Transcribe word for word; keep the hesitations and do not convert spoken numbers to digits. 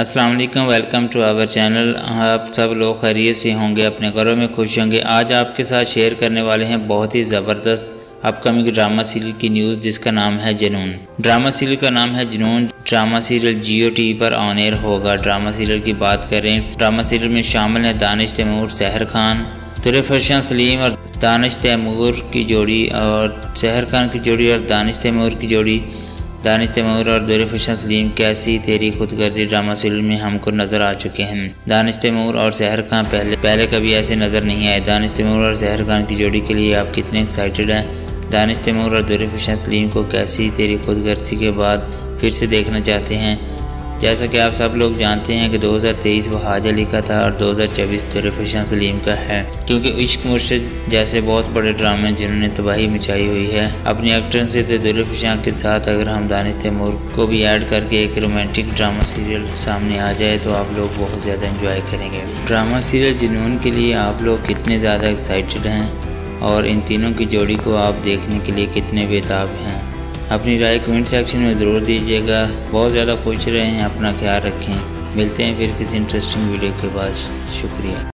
अस्सलाम वालेकुम, welcome to our channel. आप सब लोग खैरियत से होंगे, अपने घरों में खुश होंगे। आज आपके साथ शेयर करने वाले हैं बहुत ही ज़बरदस्त अपकमिंग ड्रामा सीरियल की न्यूज़ जिसका नाम है जुनून। ड्रामा सीरियल का नाम है जुनून। ड्रामा सीरियल जियो टीवी पर ऑन एयर होगा। ड्रामा सीरियल की बात करें, ड्रामा सीरियल में शामिल हैं दानिश तैमूर, सहर खान, दुर-ए-फिशान सलीम। और दानिश तैमूर की जोड़ी और सहर खान की जोड़ी और दानिश तैमूर की जोड़ी दानिश तैमूर और दुर-ए-फिशान सलीम कैसी तेरी खुदगर्जी ड्रामा सीरियल में हमको नज़र आ चुके हैं। दानिश तैमूर और सहर खान पहले पहले कभी ऐसे नज़र नहीं आए। दानिश तैमूर और सहर खान की जोड़ी के लिए आप कितने एक्साइटेड हैं। दानिश तैमूर और दुर-ए-फिशान सलीम को कैसी तेरी खुदगर्जी के बाद फिर से देखना चाहते हैं। जैसा कि आप सब लोग जानते हैं कि दो हज़ार तेईस वो हाज अली का था और दो हज़ार चौबीस दुर-ए-फिशान सलीम का है, क्योंकि इश्क मुर्शिद जैसे बहुत बड़े ड्रामे जिन्होंने तबाही मचाई हुई है अपनी एक्ट्रेस से, तो दुर-ए-फिशान के साथ अगर हम दानिश तैमूर को भी ऐड करके एक रोमांटिक ड्रामा सीरियल सामने आ जाए तो आप लोग बहुत ज़्यादा इंजॉय करेंगे। ड्रामा सीरियल जुनून के लिए आप लोग कितने ज़्यादा एक्साइटेड हैं और इन तीनों की जोड़ी को आप देखने के लिए कितने बेताब हैं। अपनी राय कमेंट सेक्शन में ज़रूर दीजिएगा। बहुत ज़्यादा खुश रहें, अपना ख्याल रखें। मिलते हैं फिर किसी इंटरेस्टिंग वीडियो के बाद। शुक्रिया।